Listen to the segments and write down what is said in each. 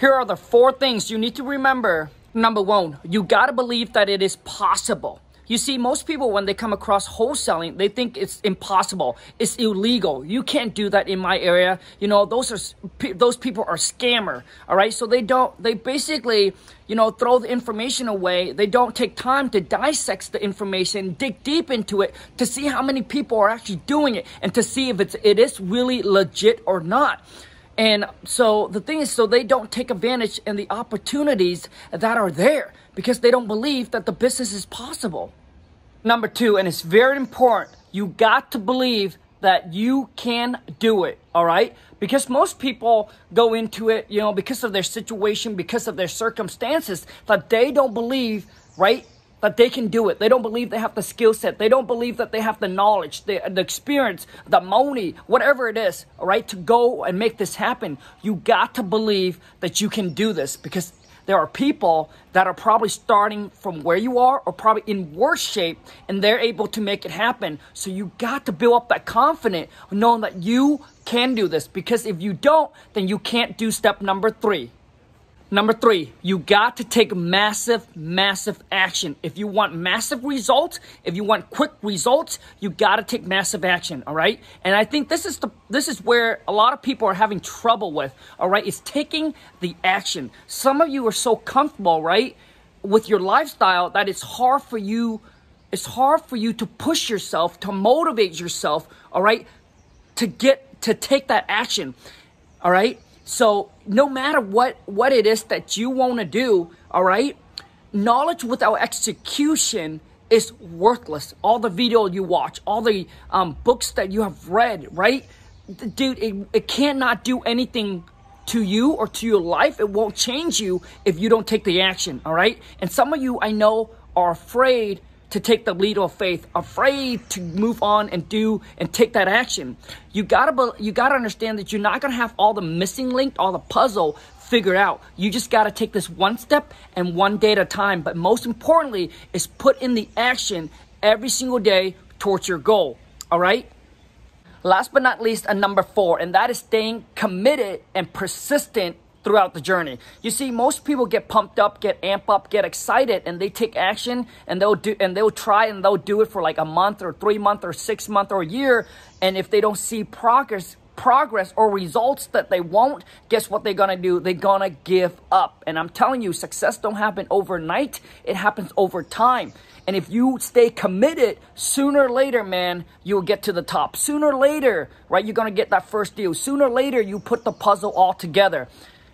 Here are the 4 things you need to remember. Number 1, you gotta believe that it is possible. You see, most people, when they come across wholesaling, they think it's impossible. It's illegal. You can't do that in my area. You know, those people are scammer. All right. So they basically, you know, throw the information away. They don't take time to dissect the information, dig deep into it to see how many people are actually doing it and to see if it is really legit or not. And so the thing is, so they don't take advantage of the opportunities that are there because they don't believe that the business is possible. Number 2, and it's very important, you got to believe that you can do it, all right? Because most people go into it, you know, because of their situation, because of their circumstances, that they don't believe, right, that they can do it. They don't believe they have the skill set. They don't believe that they have the knowledge, the experience, the money, whatever it is, all right, to go and make this happen. You got to believe that you can do this because there are people that are probably starting from where you are or probably in worse shape, and they're able to make it happen. So you got to build up that confidence knowing that you can do this, because if you don't, then you can't do step number 3. Number 3, you got to take massive action. If you want massive results, if you want quick results, you got to take massive action, all right? And I think this is where a lot of people are having trouble with, all right? It's taking the action. Some of you are so comfortable, right, with your lifestyle that it's hard for you to push yourself, to motivate yourself, all right, to take that action, all right? So no matter what it is that you want to do, all right, knowledge without execution is worthless. All the video you watch, all the books that you have read, right? Dude, it cannot do anything to you or to your life. It won't change you if you don't take the action, all right? And some of you, I know, are afraid to take the leap of faith, afraid to move on and do and take that action. You gotta understand that you're not gonna have all the missing link, all the puzzle figured out. You just gotta take this one step and one day at a time. But most importantly, is put in the action every single day towards your goal. All right. Last but not least, and number 4, and that is staying committed and persistent throughout the journey. You see, most people get pumped up, get amped up, get excited, and they take action, and they'll try and do it for like a month or 3 months or 6 months or a year. And if they don't see progress or results that they want, guess what they're gonna do? They're gonna give up. And I'm telling you, success don't happen overnight. It happens over time. And if you stay committed, sooner or later, man, you'll get to the top. Sooner or later, right? You're gonna get that first deal. Sooner or later, you put the puzzle all together.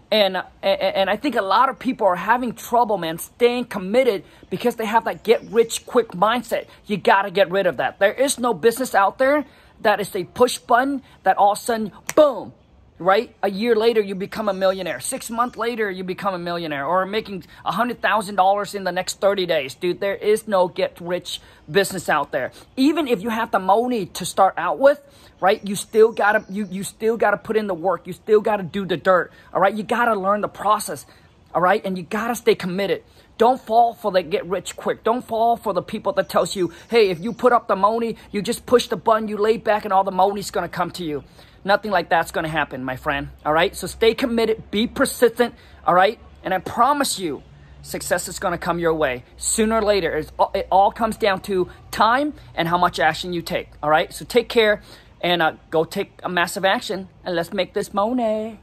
And I think a lot of people are having trouble, man, staying committed because they have that get-rich-quick mindset. You got to get rid of that. There is no business out there that is a push button that all of a sudden, boom, right? A year later, you become a millionaire. 6 months later, you become a millionaire or making $100,000 in the next 30 days. Dude, there is no get-rich business out there. Even if you have the money to start out with, right? You still gotta put in the work. You still gotta do the dirt. All right. You gotta learn the process. All right. And you gotta stay committed. Don't fall for the get rich quick. Don't fall for the people that tells you, hey, if you put up the money, you just push the button, you lay back, and all the money's gonna come to you. Nothing like that's gonna happen, my friend. All right. So stay committed, be persistent. All right. And I promise you, success is gonna come your way sooner or later. It all comes down to time and how much action you take. All right. So take care. And go take a massive action, and let's make this money.